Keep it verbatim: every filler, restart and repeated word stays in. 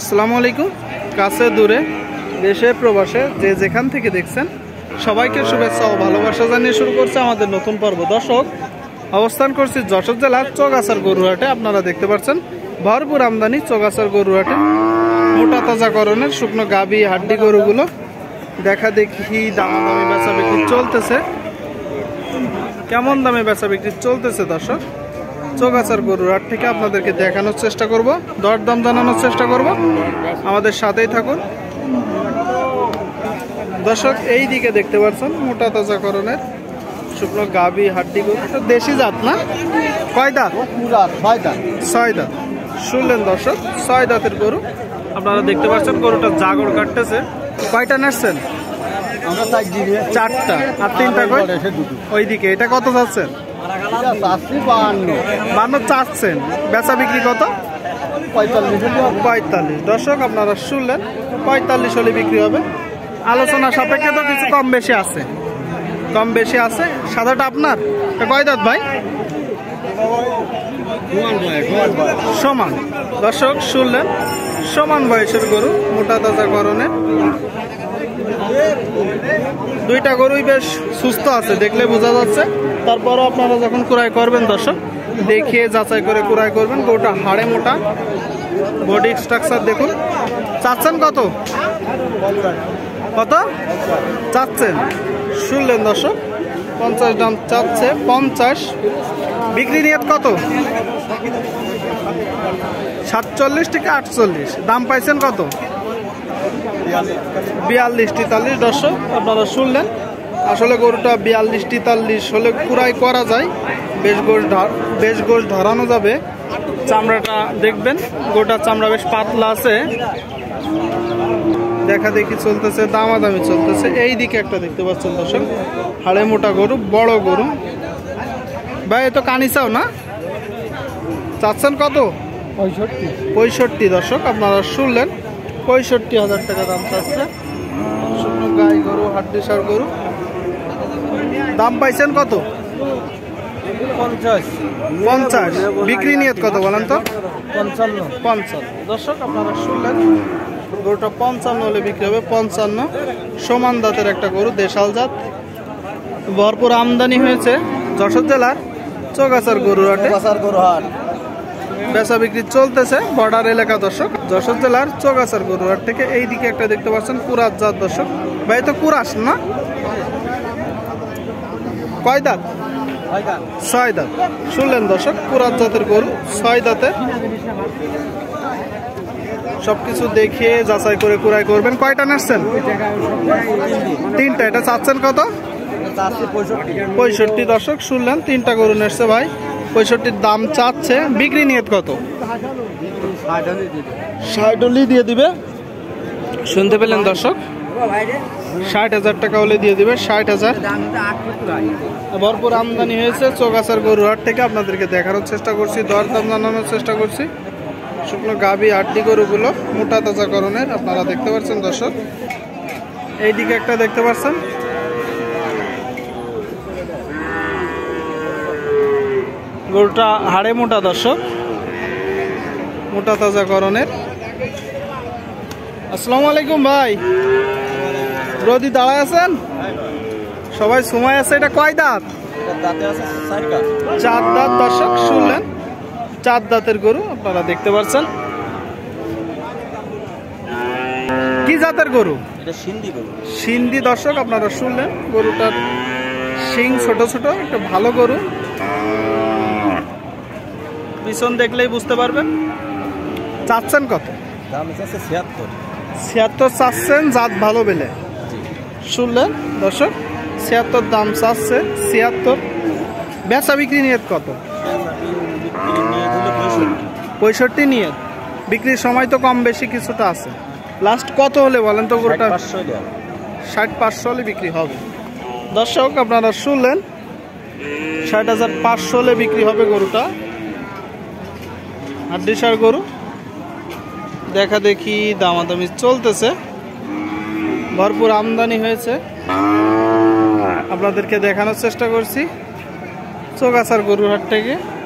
আসসালামু আলাইকুম। কাছে দূরে, দেশে প্রবাসে, যে যেখান থেকে দেখছেন সবাইকে শুভেচ্ছা ও ভালোবাসা জানিয়ে শুরু করছে আমাদের নতুন পর্ব। দর্শক, অবস্থান করছি যশোর জেলার চৌগাছার গরুহাটে। আপনারা দেখতে পাচ্ছেন ভরপুর আমদানি চৌগাছার গরুহাটে। মোটা তাজাকরণের শুকনো গাবি হাড্ডি গরুগুলো দেখা দেখি দাম দামে বেচা বিক্রি চলতেছে। কেমন দামে বেচা বিক্রি চলতেছে দর্শক, চৌগাছার গরুহাট থেকে আপনাদেরকে দেখানোর চেষ্টা করব, দরদাম জানানোর চেষ্টা করব। আমাদের সাথেই থাকুন। দর্শক, এই দিকে দেখতে পাচ্ছেন মোটা তাজাকরণের শুকনো গাবি হাড্ডি গরু, দেশি জাত না? কয় দাঁত? ছয় দাঁত। শুনলেন দর্শক, ছয় দাঁতের গরু। আপনারা দেখতে পাচ্ছেন গরুটা জাগর কাটতেছে। কয়টা নাচছেন? চারটা। আর তিনটা কয়? ওইদিকে। এটা কত যাচ্ছেন? বান্ন চাচ্ছেন। বেচা বিক্রি কত? পঁয়তাল্লিশ। দর্শক, আপনারা শুনলেন পঁয়তাল্লিশ হলে বিক্রি হবে। আলোচনা সাপেক্ষে তো কিছু কম বেশি আছে, কম বেশি আছে। সাদাটা আপনার? কয় দাঁত ভাই? সমান। দর্শক শুনলেন, সমান বয়সের গরু, মোটা তাজা গরনে। দুইটা গরুই বেশ সুস্থ আছে, দেখলে বোঝা যাচ্ছে। তারপরও আপনারা যখন ক্রয় করবেন দর্শক, দেখিয়ে যাচাই করে ক্রয় করবেন। গরুটা হাড়ে মোটা, বডি স্ট্রাকচার দেখুন। চাচ্ছেন কত? কত চাচ্ছেন? শুনলেন দর্শক, পঞ্চাশ দাম চাচ্ছে। পঞ্চাশ। বিক্রি নিয়ত কত? সাতচল্লিশ থেকে আটচল্লিশ। দাম পাইছেন কত? বিয়াল্লিশ তেতাল্লিশ। দর্শক, আপনারা শুনলেন, আসলে গরুটা বিয়াল্লিশ তেতাল্লিশ হলে কুড়াই করা যায়। বেশ গোশ বেশ গোশ ধরানো যাবে। চামড়াটা দেখবেন, গোটা চামড়া বেশ পাতলা আছে। দেখা দেখি চলতেছে, দামাদামি চলতেছে। এই দিকে একটা দেখতে পাচ্ছেন দর্শক, হাড়ে মোটা গরু, বড় গরু। ভাই তো কানি চাও না? চাচ্ছেন কত? পঁয়ষট্টি। পঁয়ষট্টি। দর্শক, আপনারা শুনলেন পঁয়ষট্টি হাজার টাকা দাম চাচ্ছে। শুকনো গাই গরু, হাড্ডিসার গরু। দাম পাইছেন কত? পঞ্চাশ। পঞ্চাশ। বিক্রি নিয়ত কত বলেন তো? পঞ্চান্ন। পঞ্চান্ন। দর্শক, আপনারা শুনলেন গরুটা পঞ্চান্ন হলে বিক্রি হবে। পঞ্চান্ন। সমান দাঁতের একটা গরু, দেশাল জাত। ভরপুর আমদানি হয়েছে যশোর জেলার চৌগাছার গরুহাটে। বেচা বিক্রি চলতেছে, বর্ডার এলাকা দর্শক। যশোর জেলার চৌগাছার গরুহাট থেকে এই দিকে একটা দেখতে পাচ্ছেন কুরাস জাত দর্শক। ভাই তো কুরাস না? কয় দাঁত? ছয় দাঁত। শুনলেন দর্শক, কুরাস জাতের গরু, ছয় দাঁতে। সবকিছু দেখে যাচাই করে কুরাই করবেন। কয়টা নাচছেন? তিনটা। এটা চাচ্ছেন কত? পঁয়ষট্টি। দর্শক শুনলেন, তিনটা গরু নেছে ভাই, পঁয়ষট্টির দাম চাচ্ছে। বিক্রি নিয়ত কত? ষাট হলেই দিয়ে দিবে। শুনতে পেলেন দর্শক, ষাট হাজার টাকা হলে দিয়ে দিবে। ষাট হাজার। ভরপুর আমদানি হয়েছে চৌগাছার গরুহাট থেকে। আপনাদেরকে দেখানোর চেষ্টা করছি, দরদাম জানানোর চেষ্টা করছি। শুকনো গাবি আটটি গরুগুলো মোটা তাজাকরণের, আপনারা দেখতে পাচ্ছেন দর্শক। এইদিকে একটা দেখতে পাচ্ছেন, গরুটা হাড়ে মোটা দর্শক, মোটা তাজাকরণের। আসসালামু আলাইকুম ভাই, রোদি দাঁড়ায় আছেন, সবাই সময় আছে। এটা কয় দাঁত? চার দাঁত। দর্শক শুনলেন, চার দাঁতের গরু, আপনারা দেখতে পাচ্ছেন। কি জাতের গরু? এটা সিন্ধি গরু। সিন্ধি। দর্শক, আপনারা শুনলেন গরুটার শিং ছোট ছোট, একটা ভালো গরু। পিছন দেখলেই বুঝতে পারবেন। চাচ্ছেন কত? ছিয়াত্তর। ছিয়াত্তর চাচ্ছেন, জাত ভালো বেলে। শুনলেন দর্শক, ছিয়াত্তর দাম চাচ্ছে। ছিয়াত্তর। বেচা বিক্রি নিয়ত কত? পঁয়ষট্টি নিয়ে। বিক্রির সময় তো কম বেশি কিছুটা আছে। লাস্ট কত হলে বলেন তো গরুটা? ষাট পাঁচশো হলে বিক্রি হবে। দর্শক, আপনারা শুনলেন ষাট হাজার পাঁচশো হলে বিক্রি হবে গরুটা। হাড্ডিসার গরু, দেখা দেখি দামাদামি চলতেছে। ভরপুর আমদানি হয়েছে, আপনাদেরকে দেখানোর চেষ্টা করছি চৌগাছার গরুহাট থেকে।